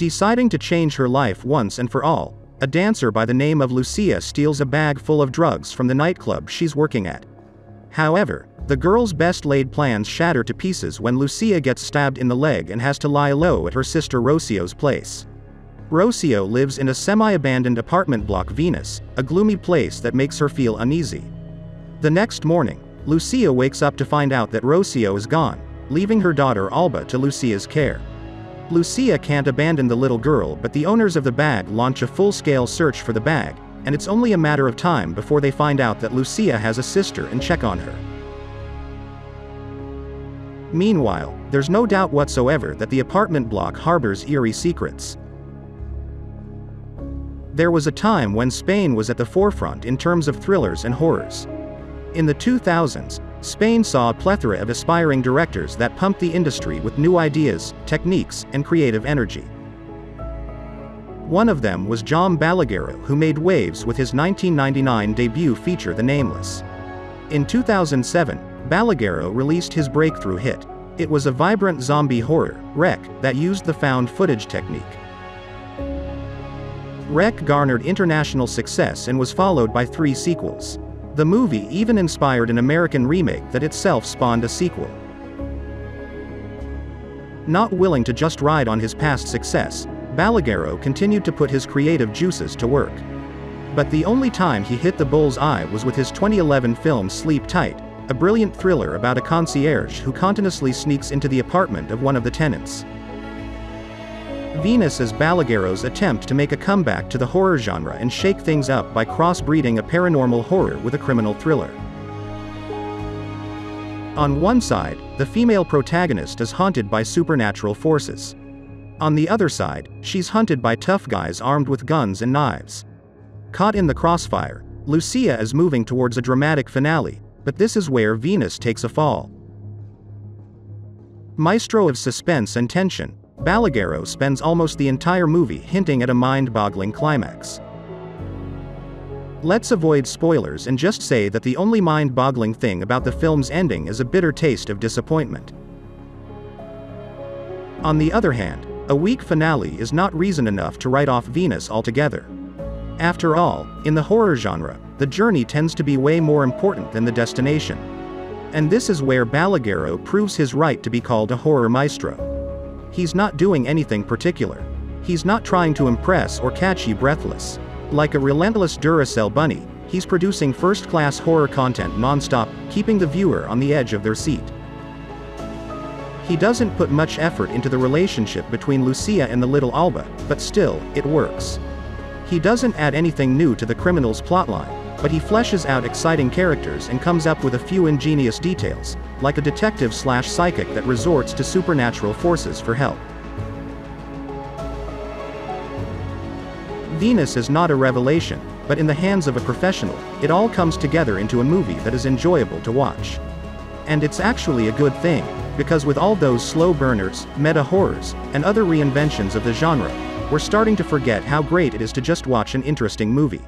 Deciding to change her life once and for all, a dancer by the name of Lucia steals a bag full of drugs from the nightclub she's working at. However, the girl's best-laid plans shatter to pieces when Lucia gets stabbed in the leg and has to lie low at her sister Rocio's place. Rocio lives in a semi-abandoned apartment block Venus, a gloomy place that makes her feel uneasy. The next morning, Lucia wakes up to find out that Rocio is gone, leaving her daughter Alba to Lucia's care. Lucia can't abandon the little girl, but the owners of the bag launch a full-scale search for the bag, and it's only a matter of time before they find out that Lucia has a sister and check on her. Meanwhile, there's no doubt whatsoever that the apartment block harbors eerie secrets. There was a time when Spain was at the forefront in terms of thrillers and horrors. In the 2000s, Spain saw a plethora of aspiring directors that pumped the industry with new ideas, techniques, and creative energy. One of them was Jaume Balagueró, who made waves with his 1999 debut feature The Nameless. In 2007, Balagueró released his breakthrough hit. It was a vibrant zombie horror, Rec, that used the found footage technique. Rec garnered international success and was followed by 3 sequels. The movie even inspired an American remake that itself spawned a sequel. Not willing to just ride on his past success, Balagueró continued to put his creative juices to work. But the only time he hit the bull's eye was with his 2011 film Sleep Tight, a brilliant thriller about a concierge who continuously sneaks into the apartment of one of the tenants. Venus is Balagueró's attempt to make a comeback to the horror genre and shake things up by cross-breeding a paranormal horror with a criminal thriller. On one side, the female protagonist is haunted by supernatural forces. On the other side, she's hunted by tough guys armed with guns and knives. Caught in the crossfire, Lucia is moving towards a dramatic finale, but this is where Venus takes a fall. Maestro of suspense and tension, Balagueró spends almost the entire movie hinting at a mind-boggling climax. Let's avoid spoilers and just say that the only mind-boggling thing about the film's ending is a bitter taste of disappointment. On the other hand, a weak finale is not reason enough to write off Venus altogether. After all, in the horror genre, the journey tends to be way more important than the destination. And this is where Balagueró proves his right to be called a horror maestro. He's not doing anything particular. He's not trying to impress or catch you breathless. Like a relentless Duracell bunny, he's producing first-class horror content non-stop, keeping the viewer on the edge of their seat. He doesn't put much effort into the relationship between Lucia and the little Alba, but still, it works. He doesn't add anything new to the criminal's plotline, but he fleshes out exciting characters and comes up with a few ingenious details, like a detective/psychic that resorts to supernatural forces for help. Venus is not a revelation, but in the hands of a professional, it all comes together into a movie that is enjoyable to watch. And it's actually a good thing, because with all those slow burners, meta-horrors, and other reinventions of the genre, we're starting to forget how great it is to just watch an interesting movie.